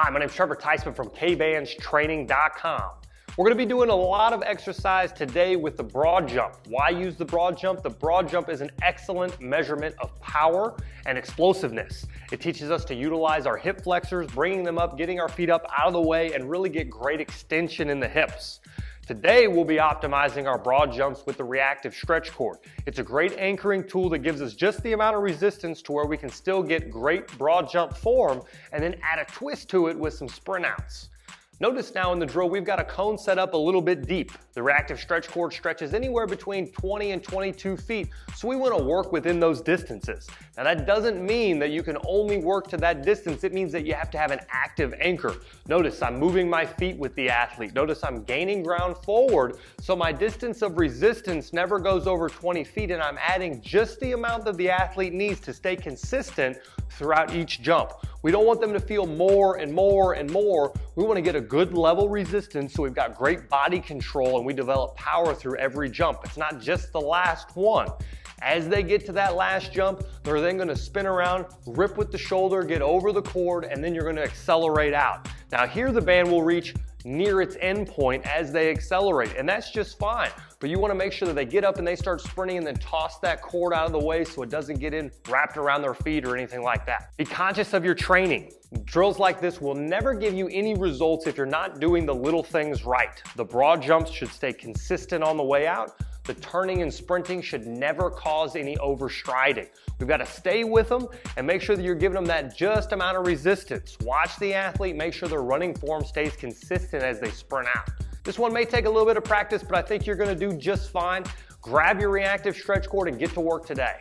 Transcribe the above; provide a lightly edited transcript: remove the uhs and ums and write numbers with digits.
Hi, my name's Trevor Tyson from kbandstraining.com. We're gonna be doing a lot of exercise today with the broad jump. Why use the broad jump? The broad jump is an excellent measurement of power and explosiveness. It teaches us to utilize our hip flexors, bringing them up, getting our feet up out of the way, and really get great extension in the hips. Today, we'll be optimizing our broad jumps with the reactive stretch cord. It's a great anchoring tool that gives us just the amount of resistance to where we can still get great broad jump form and then add a twist to it with some sprint outs. Notice now in the drill, we've got a cone set up a little bit deep. The reactive stretch cord stretches anywhere between 20 and 22 feet, so we wanna work within those distances. Now that doesn't mean that you can only work to that distance, it means that you have to have an active anchor. Notice I'm moving my feet with the athlete. Notice I'm gaining ground forward, so my distance of resistance never goes over 20 feet and I'm adding just the amount that the athlete needs to stay consistent throughout each jump. We don't want them to feel more and more and more. We wanna get a good level resistance so we've got great body control and we develop power through every jump. It's not just the last one. As they get to that last jump, they're then gonna spin around, rip with the shoulder, get over the cord, and then you're gonna accelerate out. Now here the band will reach near its end point as they accelerate, and that's just fine. But you wanna make sure that they get up and they start sprinting and then toss that cord out of the way so it doesn't get wrapped around their feet or anything like that. Be conscious of your training. Drills like this will never give you any results if you're not doing the little things right. The broad jumps should stay consistent on the way out. The turning and sprinting should never cause any overstriding. We've got to stay with them and make sure that you're giving them that just amount of resistance. Watch the athlete, make sure their running form stays consistent as they sprint out. This one may take a little bit of practice, but I think you're going to do just fine. Grab your reactive stretch cord and get to work today.